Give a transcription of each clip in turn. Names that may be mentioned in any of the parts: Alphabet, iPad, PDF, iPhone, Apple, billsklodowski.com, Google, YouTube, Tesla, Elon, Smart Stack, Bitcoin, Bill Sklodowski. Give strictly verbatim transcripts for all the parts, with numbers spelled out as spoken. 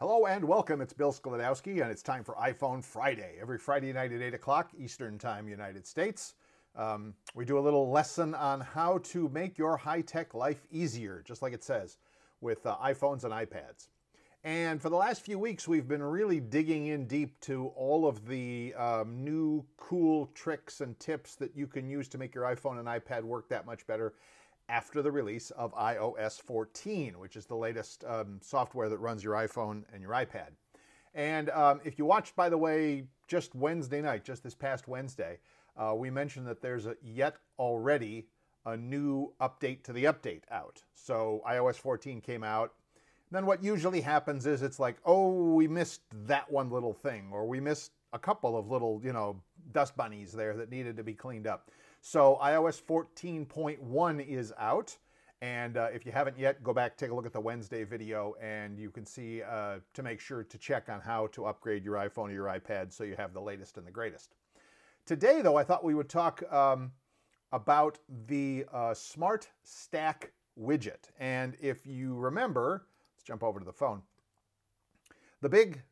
Hello and welcome. It's Bill Sklodowski, and it's time for iPhone Friday. Every Friday night at eight o'clock Eastern Time, United States. Um, we do a little lesson on how to make your high-tech life easier, just like it says, with uh, iPhones and iPads. And for the last few weeks, we've been really digging in deep to all of the um, new cool tricks and tips that you can use to make your iPhone and iPad work that much better after the release of i O S fourteen, which is the latest um, software that runs your iPhone and your iPad. And um, if you watched, by the way, just Wednesday night, just this past Wednesday, uh, we mentioned that there's a, yet already a new update to the update out. So i O S fourteen came out. Then what usually happens is it's like, oh, we missed that one little thing, or we missed a couple of little, you know, dust bunnies there that needed to be cleaned up. So i O S fourteen point one is out, and uh, if you haven't yet, go back, take a look at the Wednesday video, and you can see uh, to make sure to check on how to upgrade your iPhone or your iPad so you have the latest and the greatest. Today, though, I thought we would talk um, about the uh, Smart Stack widget. And if you remember, let's jump over to the phone, the big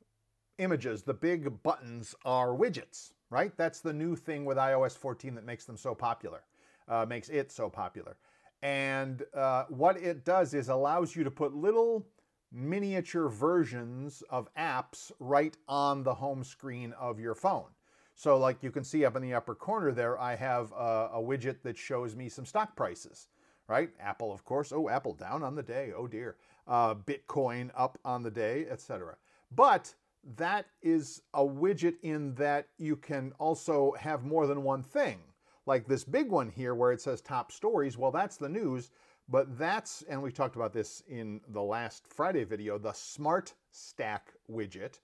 images, the big buttons are widgets, right? That's the new thing with i O S fourteen that makes them so popular, uh, makes it so popular. And uh, what it does is allows you to put little miniature versions of apps right on the home screen of your phone. So like you can see up in the upper corner there, I have a, a widget that shows me some stock prices, right? Apple, of course. Oh, Apple down on the day. Oh dear. Uh, Bitcoin up on the day, et cetera. But that is a widget in that you can also have more than one thing. Like this big one here where it says top stories, well, that's the news, but that's, and we talked about this in the last Friday video, the Smart Stack widget,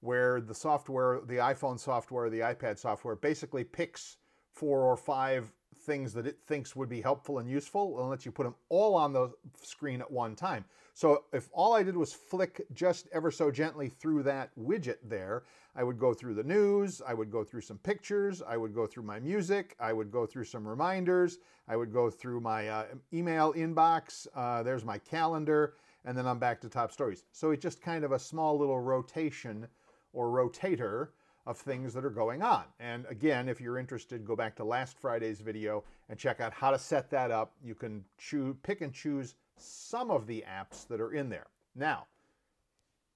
where the software, the iPhone software, the iPad software, basically picks four or five things that it thinks would be helpful and useful and lets you put them all on the screen at one time. So if all I did was flick just ever so gently through that widget there, I would go through the news, I would go through some pictures, I would go through my music, I would go through some reminders, I would go through my uh, email inbox, uh, there's my calendar, and then I'm back to top stories. So it's just kind of a small little rotation or rotator of things that are going on. And again, if you're interested, go back to last Friday's video and check out how to set that up. You can choose, pick and choose some of the apps that are in there. Now,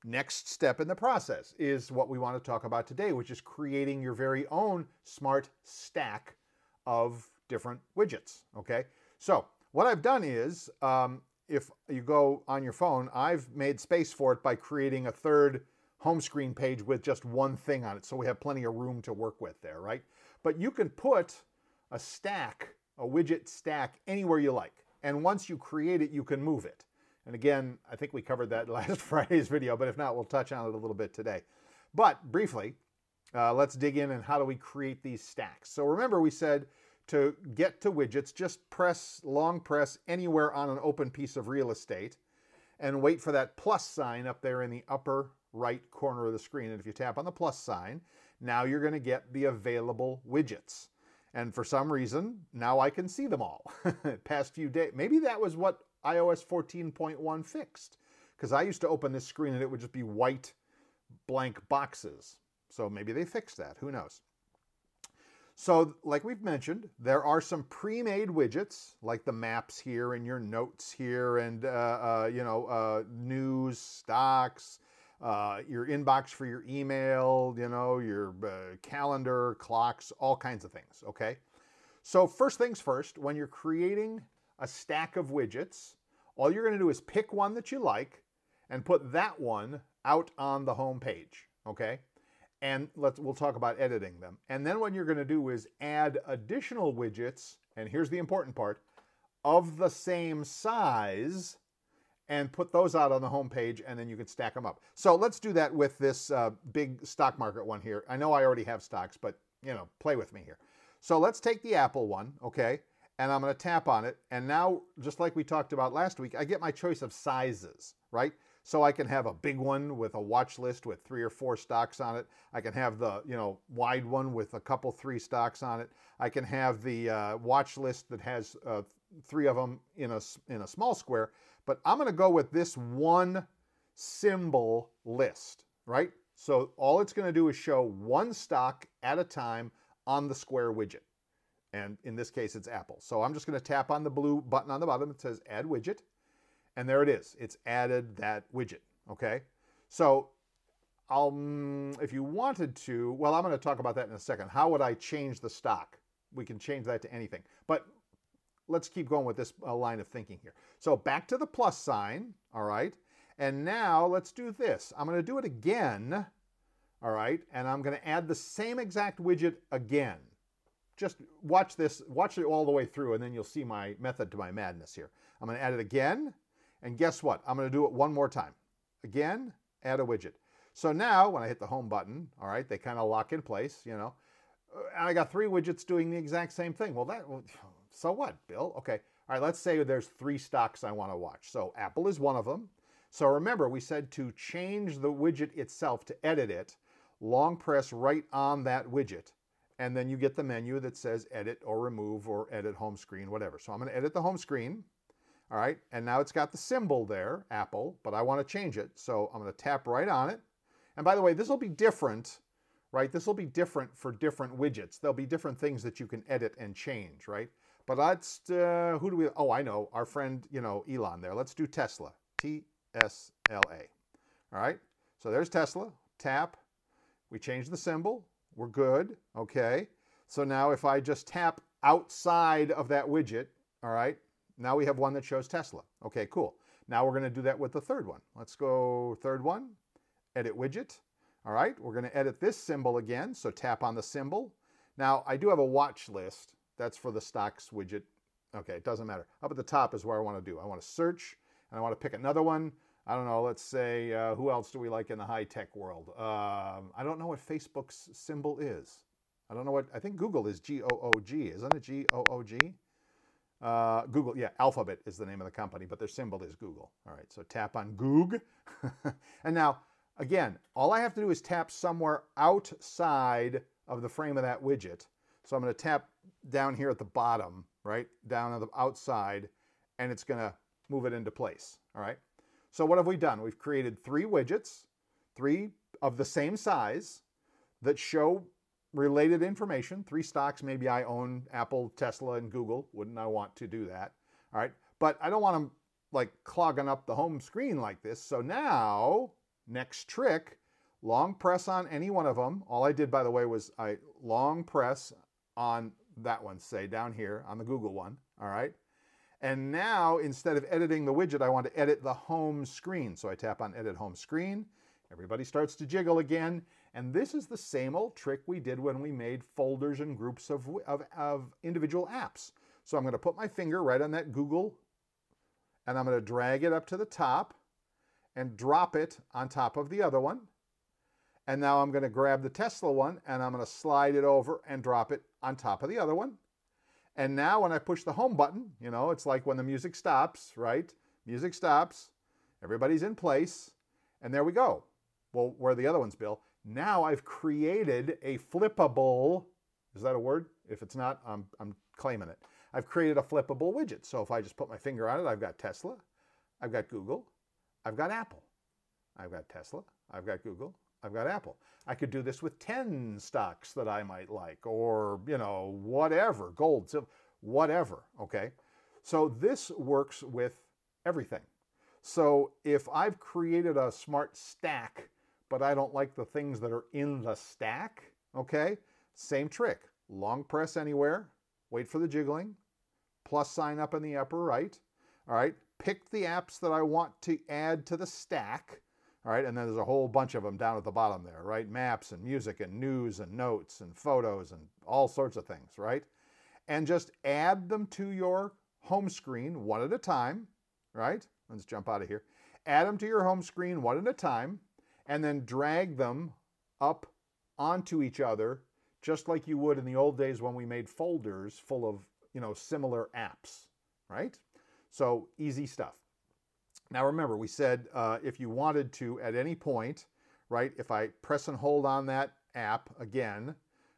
next step in the process is what we want to talk about today, which is creating your very own smart stack of different widgets, okay? So what I've done is, um, if you go on your phone, I've made space for it by creating a third home screen page with just one thing on it. So we have plenty of room to work with there, right? But you can put a stack, a widget stack, anywhere you like. And once you create it, you can move it. And again, I think we covered that last Friday's video, but if not, we'll touch on it a little bit today. But briefly, uh, let's dig in and how do we create these stacks? So remember we said to get to widgets, just press, long press anywhere on an open piece of real estate and wait for that plus sign up there in the upper right corner of the screen. And if you tap on the plus sign, now you're going to get the available widgets. And for some reason, now I can see them all. Past few days, maybe that was what i O S fourteen point one fixed, because I used to open this screen and it would just be white blank boxes. So maybe they fixed that. Who knows? So like we've mentioned, there are some pre-made widgets like the maps here and your notes here and, uh, uh, you know, uh, news, stocks, Uh, your inbox for your email, you know, your uh, calendar, clocks, all kinds of things, okay? So first things first, when you're creating a stack of widgets, all you're going to do is pick one that you like and put that one out on the home page, okay? And let's, we'll talk about editing them. And then what you're going to do is add additional widgets, and here's the important part, of the same size, and put those out on the home page, and then you can stack them up. So let's do that with this uh, big stock market one here. I know I already have stocks, but, you know, play with me here. So let's take the Apple one, okay, and I'm going to tap on it. And now, just like we talked about last week, I get my choice of sizes, right? So I can have a big one with a watch list with three or four stocks on it. I can have the, you know, wide one with a couple, three stocks on it. I can have the uh, watch list that has uh, three of them in a, in a small square. But I'm going to go with this one symbol list, right? So all it's going to do is show one stock at a time on the square widget. And in this case, it's Apple. So I'm just going to tap on the blue button on the bottom. It says add widget. And there it is. It's added that widget. Okay. So I'll, if you wanted to, well, I'm going to talk about that in a second. How would I change the stock? We can change that to anything. But let's keep going with this uh, line of thinking here. So back to the plus sign. All right. And now let's do this. I'm going to do it again. All right. And I'm going to add the same exact widget again. Just watch this, watch it all the way through, and then you'll see my method to my madness here. I'm going to add it again, and guess what? I'm going to do it one more time. Again, add a widget. So now, when I hit the home button, all right, they kind of lock in place, you know, and I got three widgets doing the exact same thing. Well, that, so what, Bill? Okay, all right, let's say there's three stocks I want to watch. So Apple is one of them. So remember, we said to change the widget itself, to edit it, long press right on that widget, and then you get the menu that says edit or remove or edit home screen, whatever. So I'm going to edit the home screen. All right. And now it's got the symbol there, Apple, but I want to change it. So I'm going to tap right on it. And by the way, this will be different, right? This will be different for different widgets. There'll be different things that you can edit and change, right? But let's, uh, who do we, oh, I know, our friend, you know, Elon there. Let's do Tesla, T S L A. All right. So there's Tesla. Tap. We change the symbol. We're good, okay? So now if I just tap outside of that widget, all right, now we have one that shows Tesla. Okay, cool. Now we're gonna do that with the third one. Let's go third one, edit widget. All right, we're gonna edit this symbol again, so tap on the symbol. Now I do have a watch list. That's for the stocks widget. Okay, it doesn't matter. Up at the top is where I wanna do. I wanna search, and I wanna pick another one. I don't know, let's say, uh, who else do we like in the high-tech world? Um, I don't know what Facebook's symbol is. I don't know what, I think Google is G O O G, isn't it G O O G? Uh, Google, yeah, Alphabet is the name of the company, but their symbol is Google. All right, so tap on Goog. And now, again, all I have to do is tap somewhere outside of the frame of that widget. So I'm gonna tap down here at the bottom, right, down on the outside, and it's gonna move it into place, all right? So what have we done? We've created three widgets, three of the same size that show related information. Three stocks, maybe I own Apple, Tesla, and Google. Wouldn't I want to do that? All right. But I don't want them like clogging up the home screen like this. So now, next trick, long press on any one of them. All I did, by the way, was I long press on that one, say down here on the Google one. All right. And now, instead of editing the widget, I want to edit the home screen. So I tap on Edit Home Screen. Everybody starts to jiggle again. And this is the same old trick we did when we made folders and groups of, of, of individual apps. So I'm going to put my finger right on that Google, and I'm going to drag it up to the top and drop it on top of the other one. And now I'm going to grab the Tesla one, and I'm going to slide it over and drop it on top of the other one. And now when I push the home button, you know, it's like when the music stops, right? Music stops, everybody's in place, and there we go. Well, where are the other ones, Bill? Now I've created a flippable, is that a word? If it's not, I'm, I'm claiming it. I've created a flippable widget. So if I just put my finger on it, I've got Tesla, I've got Google, I've got Apple. I've got Tesla, I've got Google, I've got Apple. I could do this with ten stocks that I might like, or, you know, whatever, gold, silver, whatever, okay? So this works with everything. So if I've created a smart stack, but I don't like the things that are in the stack, okay? Same trick, long press anywhere, wait for the jiggling, plus sign up in the upper right, all right? Pick the apps that I want to add to the stack. All right, and then there's a whole bunch of them down at the bottom there, right? Maps and music and news and notes and photos and all sorts of things, right? And just add them to your home screen one at a time, right? Let's jump out of here. Add them to your home screen one at a time, and then drag them up onto each other, just like you would in the old days when we made folders full of, you know, similar apps, right? So easy stuff. Now remember, we said uh, if you wanted to at any point, right, if I press and hold on that app again,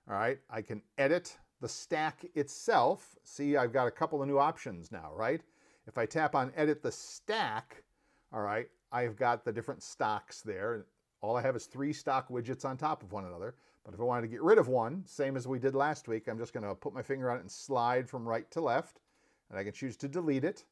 all right, I can edit the stack itself. See, I've got a couple of new options now, right? If I tap on edit the stack, all right, I've got the different stocks there. All I have is three stock widgets on top of one another. But if I wanted to get rid of one, same as we did last week, I'm just going to put my finger on it and slide from right to left, and I can choose to delete it.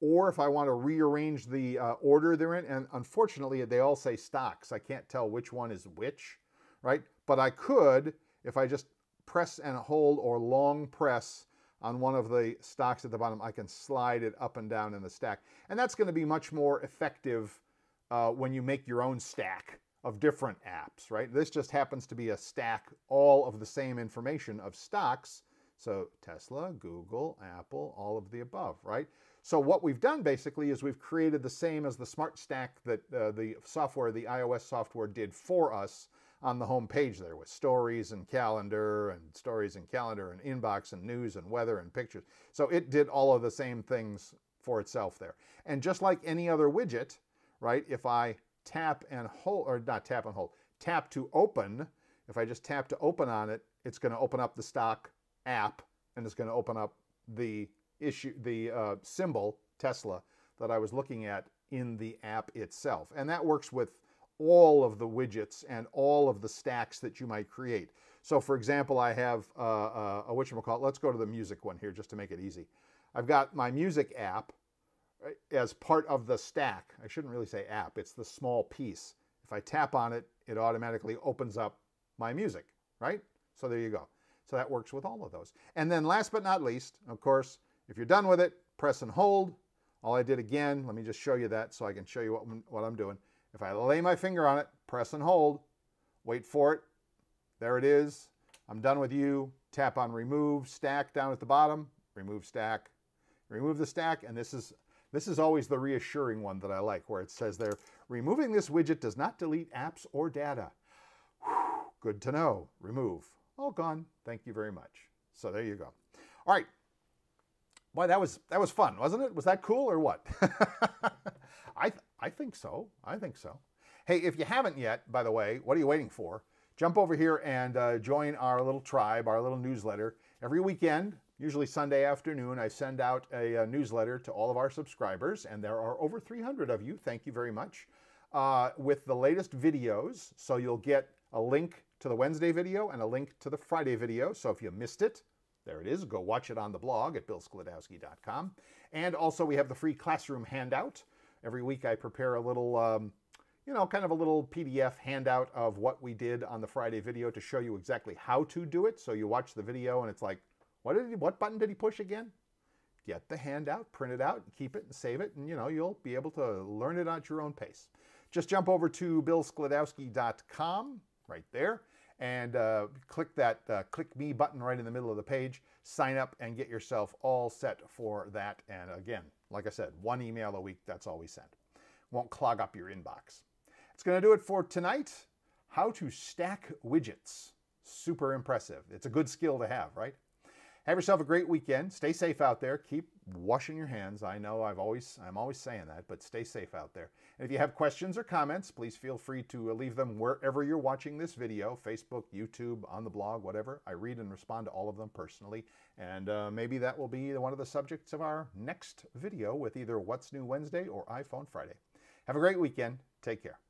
Or if I want to rearrange the uh, order they're in, and unfortunately they all say stocks. I can't tell which one is which, right? But I could, if I just press and hold or long press on one of the stocks at the bottom, I can slide it up and down in the stack. And that's going to be much more effective uh, when you make your own stack of different apps, right? This just happens to be a stack all of the same information of stocks. So Tesla, Google, Apple, all of the above, right? So what we've done basically is we've created the same as the Smart Stack that uh, the software, the iOS software did for us on the home page there with stories and calendar and stories and calendar and inbox and news and weather and pictures. So it did all of the same things for itself there. And just like any other widget, right? If I tap and hold, or not tap and hold, tap to open, if I just tap to open on it, it's going to open up the stock app and it's going to open up the issue, the uh, symbol Tesla that I was looking at in the app itself. And that works with all of the widgets and all of the stacks that you might create. So for example, I have uh, uh, a whatchamacallit, let's go to the music one here just to make it easy. I've got my music app as part of the stack. I shouldn't really say app, it's the small piece. If I tap on it, it automatically opens up my music, right? So there you go. So that works with all of those. And then last but not least, of course, if you're done with it, press and hold. All I did again, let me just show you that so I can show you what, what I'm doing. If I lay my finger on it, press and hold, wait for it, there it is. I'm done with you. Tap on remove stack down at the bottom, remove stack, remove the stack, and this is This is always the reassuring one that I like, where it says there, removing this widget does not delete apps or data. Whew, good to know. Remove. All gone. Thank you very much. So there you go. All right. Boy, that was that was fun, wasn't it? Was that cool or what? I th I think so. I think so. Hey, if you haven't yet, by the way, what are you waiting for? Jump over here and uh, join our little tribe, our little newsletter. Every weekend, usually Sunday afternoon, I send out a, a newsletter to all of our subscribers, and there are over three hundred of you, thank you very much, uh, with the latest videos. So you'll get a link to the Wednesday video and a link to the Friday video. So if you missed it, there it is. Go watch it on the blog at bill sklodowski dot com. And also we have the free classroom handout. Every week I prepare a little, um, you know, kind of a little P D F handout of what we did on the Friday video to show you exactly how to do it. So you watch the video and it's like, What, did he, what button did he push again? Get the handout, print it out, and keep it and save it, and you know, you'll be able to learn it at your own pace. Just jump over to bill sklodowski dot com right there and uh, click that uh, click me button right in the middle of the page. Sign up and get yourself all set for that. And again, like I said, one email a week, that's all we send. Won't clog up your inbox. It's going to do it for tonight. How to stack widgets. Super impressive. It's a good skill to have, right? Have yourself a great weekend. Stay safe out there. Keep washing your hands. I know I've always, I'm always saying that, but stay safe out there. And if you have questions or comments, please feel free to leave them wherever you're watching this video, Facebook, YouTube, on the blog, whatever. I read and respond to all of them personally. And uh, maybe that will be one of the subjects of our next video with either What's New Wednesday or iPhone Friday. Have a great weekend. Take care.